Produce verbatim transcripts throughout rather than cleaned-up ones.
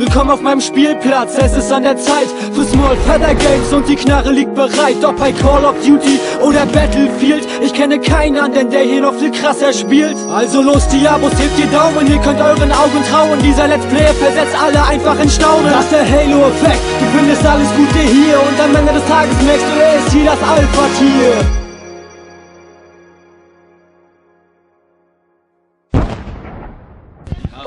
Willkommen auf meinem Spielplatz, es ist an der Zeit für Small Feather Games und die Knarre liegt bereit. Ob bei Call of Duty oder Battlefield, ich kenne keinen anderen, der hier noch viel krasser spielt. Also los Diabos, hebt die Daumen, ihr könnt euren Augen trauen. Dieser Let's Player versetzt alle einfach in Staunen. Das ist der Halo-Effekt, du findest alles Gute hier und am Ende des Tages merkst du, er ist hier das Alpha-Tier.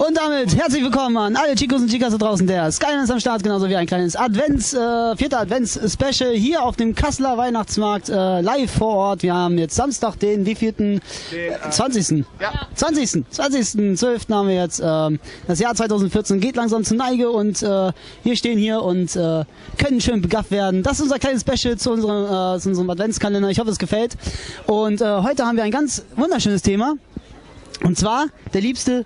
Und damit herzlich willkommen an alle Chicos und Chicas da draußen. Der Skyline ist am Start, genauso wie ein kleines Advents, äh, vierter Advents-Special hier auf dem Kasseler Weihnachtsmarkt, äh, live vor Ort. Wir haben jetzt Samstag, den wievielten? Den, äh, zwanzigsten. Ja. zwanzigsten. zwanzigsten zwölften haben wir jetzt. Äh, das Jahr zweitausendvierzehn geht langsam zur Neige und äh, wir stehen hier und äh, können schön begafft werden. Das ist unser kleines Special zu unserem, äh, zu unserem Adventskalender. Ich hoffe, es gefällt. Und äh, heute haben wir ein ganz wunderschönes Thema. Und zwar der liebste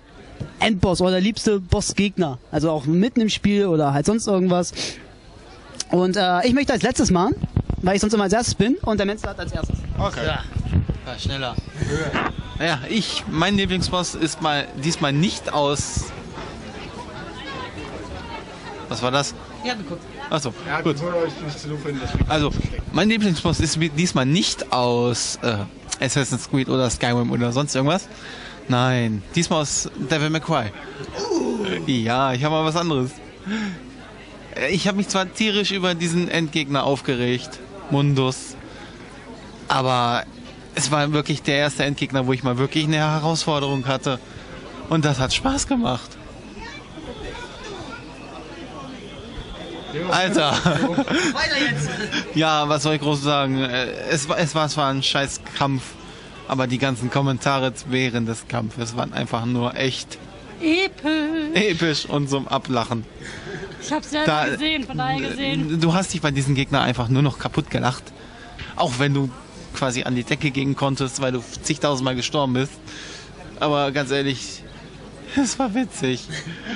Endboss oder der liebste Bossgegner, also auch mitten im Spiel oder halt sonst irgendwas. Und äh, ich möchte als letztes machen, weil ich sonst immer als erstes bin und der Mensch hat als erstes. Okay. Ja. Ja, schneller. Ja. Ja, ich, mein Lieblingsboss ist mal diesmal nicht aus. Was war das? Ja, geguckt. Achso, ja, gut. Also, mein Lieblingsboss ist diesmal nicht aus äh, Assassin's Creed oder Skyrim oder sonst irgendwas. Nein, diesmal aus Devil May Cry. Uh. Ja, ich habe mal was anderes. Ich habe mich zwar tierisch über diesen Endgegner aufgeregt, Mundus, aber es war wirklich der erste Endgegner, wo ich mal wirklich eine Herausforderung hatte. Und das hat Spaß gemacht. Alter! Weiter jetzt! Ja, was soll ich groß sagen? Es war, es war, es war ein scheiß Kampf. Aber die ganzen Kommentare während des Kampfes waren einfach nur echt episch, episch und zum Ablachen. Ich hab's selber da, gesehen, von daher gesehen. Du hast dich bei diesen Gegner einfach nur noch kaputt gelacht. Auch wenn du quasi an die Decke gehen konntest, weil du zigtausendmal gestorben bist. Aber ganz ehrlich, es war witzig.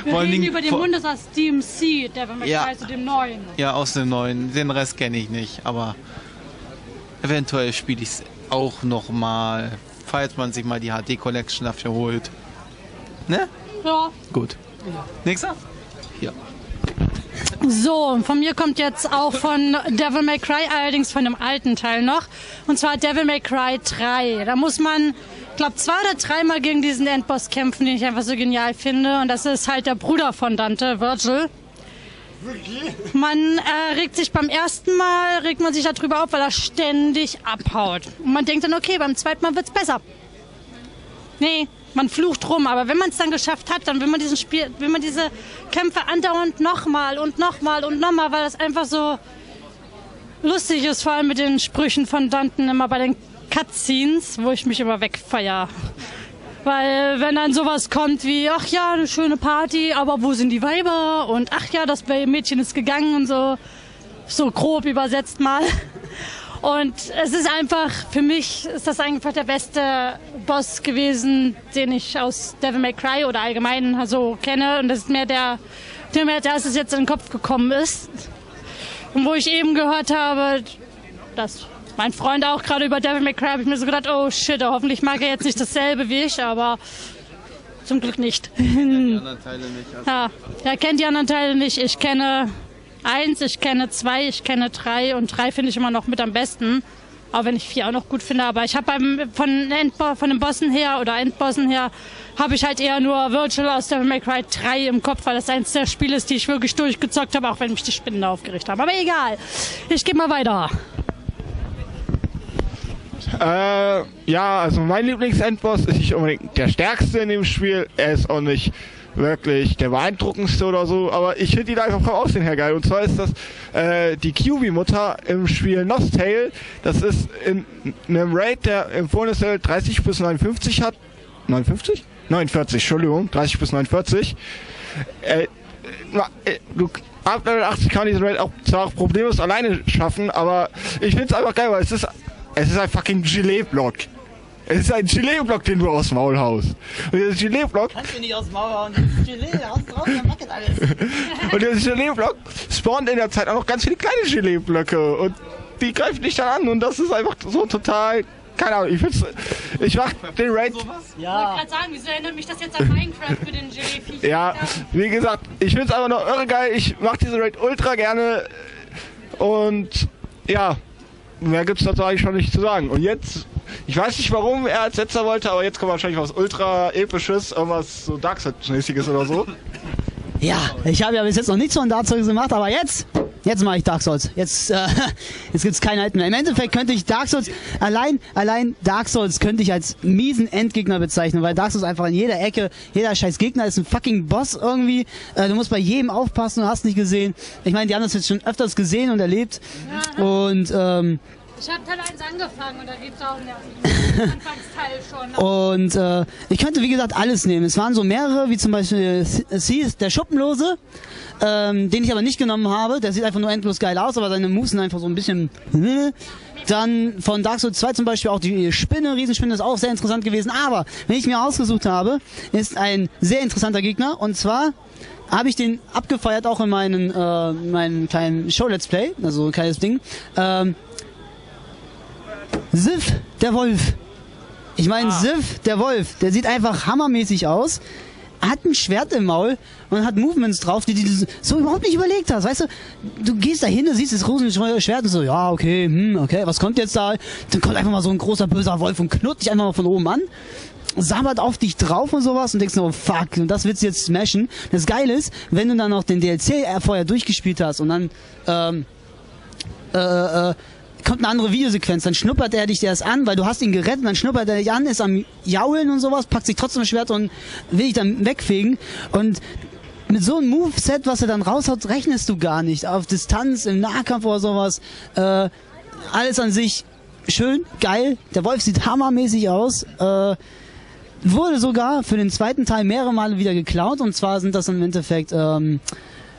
Wir reden Dingen, über den Mundus aus D M C, der war mit ja, also dem neuen. Ja, aus dem neuen. Den Rest kenne ich nicht, aber eventuell spiele ich's auch nochmal, falls man sich mal die H D Collection dafür holt. Ne? Ja. Gut. Ja. Nächster? Ja. So, von mir kommt jetzt auch von Devil May Cry, allerdings von dem alten Teil noch. Und zwar Devil May Cry drei. Da muss man, ich glaube, zwei oder dreimal gegen diesen Endboss kämpfen, den ich einfach so genial finde. Und das ist halt der Bruder von Dante, Vergil. Man äh, regt sich beim ersten Mal, regt man sich darüber auf, weil er ständig abhaut. Und man denkt dann, okay, beim zweiten Mal wird's besser. Nee, man flucht rum, aber wenn man es dann geschafft hat, dann will man diesen Spiel, will man diese Kämpfe andauernd nochmal und nochmal und nochmal, weil das einfach so lustig ist, vor allem mit den Sprüchen von Dante immer bei den Cutscenes, wo ich mich immer wegfeier. Weil wenn dann sowas kommt wie, ach ja, eine schöne Party, aber wo sind die Weiber? Und ach ja, das Mädchen ist gegangen und so, so grob übersetzt mal. Und es ist einfach, für mich ist das einfach der beste Boss gewesen, den ich aus Devil May Cry oder allgemein so kenne. Und das ist mir der, der mir als es jetzt in den Kopf gekommen ist. Und wo ich eben gehört habe, dass mein Freund auch gerade über Devil May Cry, habe ich mir so gedacht, oh shit, hoffentlich mag er jetzt nicht dasselbe wie ich, aber zum Glück nicht. Er kennt die anderen Teile nicht. Also ja, er kennt die anderen Teile nicht. Ich kenne eins, ich kenne zwei, ich kenne drei und drei finde ich immer noch mit am besten. Auch wenn ich vier auch noch gut finde, aber ich habe beim von, Endbo von den Bossen her oder Endbossen her, habe ich halt eher nur Vergil aus Devil May Cry drei im Kopf, weil das eins der Spiele ist, die ich wirklich durchgezockt habe, auch wenn mich die Spinnen aufgeregt haben. Aber egal, ich gehe mal weiter. Äh, ja, also mein Lieblingsendboss ist nicht unbedingt der stärkste in dem Spiel. Er ist auch nicht wirklich der beeindruckendste oder so, aber ich finde ihn einfach vom Aussehen her geil. Und zwar ist das äh, die Kyuubi-Mutter im Spiel Nostale. Das ist in einem Raid, der im Vornessel dreißig bis neunundfünfzig hat. neunundfünfzig? neunundvierzig, Entschuldigung. dreißig bis neunundvierzig. Äh, na, äh, du... Ab Level achtzig kann diesen Raid auch zwar auch problemlos alleine schaffen, aber ich finde es einfach geil, weil es ist... Es ist ein fucking Gilet-Block. Es ist ein Gilet-Block, den du aus dem Maul haust. Und dieses Gilet-Block... Kannst du nicht aus dem Maul hauen. Das Gilet, da haust du raus, dann wackelt alles. Und dieses Gilet-Block spawnt in der Zeit auch noch ganz viele kleine Gilet-Blöcke. Und die greifen dich dann an. Und das ist einfach so total keine Ahnung, ich find's. Ich mach den Raid. Ja. Ich wollte gerade sagen, wieso erinnert mich das jetzt an Minecraft für den J V? Ja, wie gesagt, ich find's einfach nur irre geil. Ich mach diese Raid ultra gerne. Und ja, mehr gibt's dazu eigentlich schon nicht zu sagen. Und jetzt, ich weiß nicht warum er als letzter wollte, aber jetzt kommt wahrscheinlich was ultra episches, irgendwas so Dark Souls-mäßiges oder so. Ja, ich habe ja bis jetzt noch nichts von Dark Souls gemacht, aber jetzt, jetzt mache ich Dark Souls. Jetzt, äh, jetzt gibt's keinen Halt mehr. Im Endeffekt könnte ich Dark Souls, allein, allein Dark Souls könnte ich als miesen Endgegner bezeichnen, weil Dark Souls einfach in jeder Ecke, jeder scheiß Gegner ist ein fucking Boss irgendwie. Äh, du musst bei jedem aufpassen, du hast nicht gesehen. Ich meine, die haben das jetzt schon öfters gesehen und erlebt. Ja. Und, ähm... ich habe Teil eins angefangen und da gibt es auch einen Anfangsteil schon. Und äh, ich könnte, wie gesagt, alles nehmen. Es waren so mehrere, wie zum Beispiel Sif, der Schuppenlose, ähm, den ich aber nicht genommen habe. Der sieht einfach nur endlos geil aus, aber seine Moves sind einfach so ein bisschen... Dann von Dark Souls zwei zum Beispiel auch die Spinne, Riesenspinne ist auch sehr interessant gewesen. Aber, wenn ich mir ausgesucht habe, ist ein sehr interessanter Gegner. Und zwar... habe ich den abgefeiert auch in meinen, äh, meinen kleinen Show-Let's Play. Also, kleines Ding. Ähm... Sif, der Wolf. Ich meine, ah. Sif, der Wolf, der sieht einfach hammermäßig aus, hat ein Schwert im Maul und hat Movements drauf, die du so überhaupt nicht überlegt hast. Weißt du, du gehst da hin, du siehst das große Schwert und so, ja, okay, hm, okay, was kommt jetzt da? Dann kommt einfach mal so ein großer, böser Wolf und knurrt dich einfach mal von oben an, sabbert auf dich drauf und sowas und denkst nur, oh, fuck, und das willst du jetzt smashen. Das Geile ist, wenn du dann noch den D L C vorher durchgespielt hast und dann, ähm, äh, äh, kommt eine andere Videosequenz, dann schnuppert er dich erst an, weil du hast ihn gerettet, dann schnuppert er dich an, ist am Jaulen und sowas, packt sich trotzdem das Schwert und will dich dann wegfegen. Und mit so einem Moveset, was er dann raushaut, rechnest du gar nicht. Auf Distanz, im Nahkampf oder sowas. Äh, alles an sich schön, geil. Der Wolf sieht hammermäßig aus. Äh, wurde sogar für den zweiten Teil mehrere Male wieder geklaut. Und zwar sind das im Endeffekt... Ähm,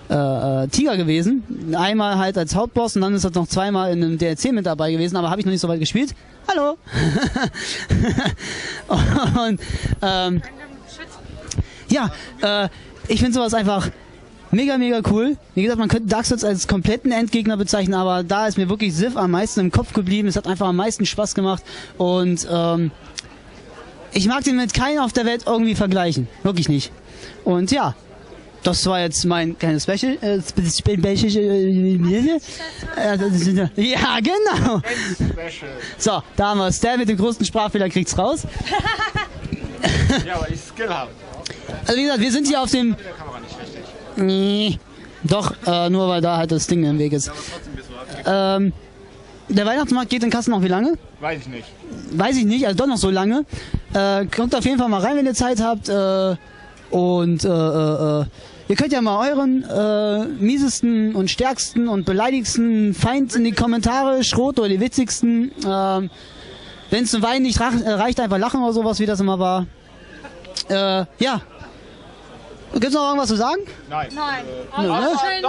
Äh, äh, Tiger gewesen. Einmal halt als Hauptboss und dann ist das noch zweimal in einem D L C mit dabei gewesen, aber habe ich noch nicht so weit gespielt. Hallo! und, ähm, ja, äh, ich finde sowas einfach mega, mega cool. Wie gesagt, man könnte Dark Souls als kompletten Endgegner bezeichnen, aber da ist mir wirklich Sif am meisten im Kopf geblieben. Es hat einfach am meisten Spaß gemacht und ähm, ich mag den mit keinem auf der Welt irgendwie vergleichen. Wirklich nicht. Und ja, das war jetzt mein kleines Special. Äh, ja, genau. So, da haben wir es. Der mit dem größten Sprachfehler kriegt's raus. Ja, weil ich Skill habe. Also wie gesagt, wir sind hier auf dem... Nee, doch, äh, nur weil da halt das Ding im Weg ist. Ähm, der Weihnachtsmarkt geht in Kassel noch wie lange? Weiß ich nicht. Weiß ich nicht, also doch noch so lange. Äh, kommt auf jeden Fall mal rein, wenn ihr Zeit habt. Äh, und äh, äh, ihr könnt ja mal euren äh, miesesten und stärksten und beleidigsten Feind in die Kommentare schrot oder die witzigsten. Äh, wenn es zum Weinen nicht reicht, einfach lachen oder sowas, wie das immer war. Äh, ja. Gibt es noch irgendwas zu sagen? Nein. Nein. Aber ja, ne? Schön,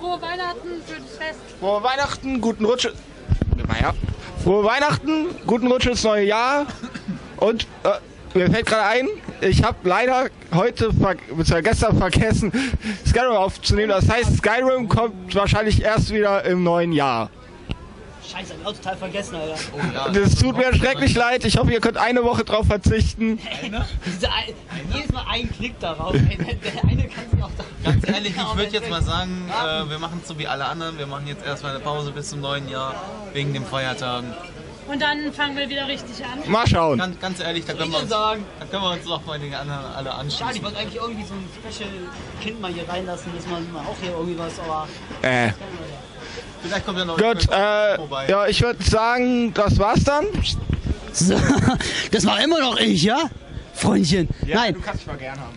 frohe Weihnachten, schönes Fest. Frohe Weihnachten, guten Rutsch. Naja. Frohe Weihnachten, guten Rutsch ins neue Jahr. Und... Äh, mir fällt gerade ein, ich habe leider heute, beziehungsweise gestern vergessen, Skyrim aufzunehmen. Das heißt, Skyrim kommt wahrscheinlich erst wieder im neuen Jahr. Scheiße, ich hab total vergessen, Alter. Oh, ja. Das tut mir schrecklich leid. Ich hoffe, ihr könnt eine Woche drauf verzichten. Eine? Diese ein, jedes Mal einen Klick darauf. Der eine kann sich auch da. Ganz ehrlich, ich würde jetzt mal sagen, äh, wir machen es so wie alle anderen. Wir machen jetzt erstmal eine Pause bis zum neuen Jahr wegen den Feiertagen. Und dann fangen wir wieder richtig an. Mal schauen. Ganz, ganz ehrlich, da können, wir uns, sagen, da können wir uns noch mal den anderen alle anschauen. Schade, ich wollte eigentlich irgendwie so ein Special Kind mal hier reinlassen, dass man auch hier irgendwie was, aber... Äh. Vielleicht kommt ja noch... Gut, äh, vorbei. Ja, ich würde sagen, das war's dann. So, das war immer noch ich, ja? Freundchen. Ja, nein, du kannst dich mal gern haben.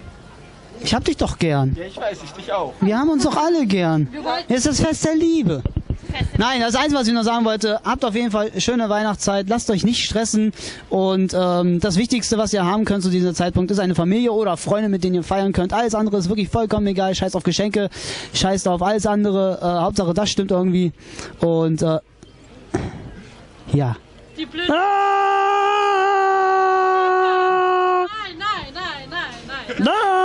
Ich hab dich doch gern. Ja, ich weiß, ich dich auch. Wir haben uns doch alle gern. Jetzt ist das Fest der Liebe. Nein, das Einzige, was ich noch sagen wollte, habt auf jeden Fall schöne Weihnachtszeit, lasst euch nicht stressen und ähm, das Wichtigste, was ihr haben könnt zu diesem Zeitpunkt, ist eine Familie oder Freunde, mit denen ihr feiern könnt. Alles andere ist wirklich vollkommen egal, scheiß auf Geschenke, scheiß auf alles andere, äh, Hauptsache das stimmt irgendwie und äh, ja. Die Blöden. Ah! Nein, nein, nein, nein, nein. Nein!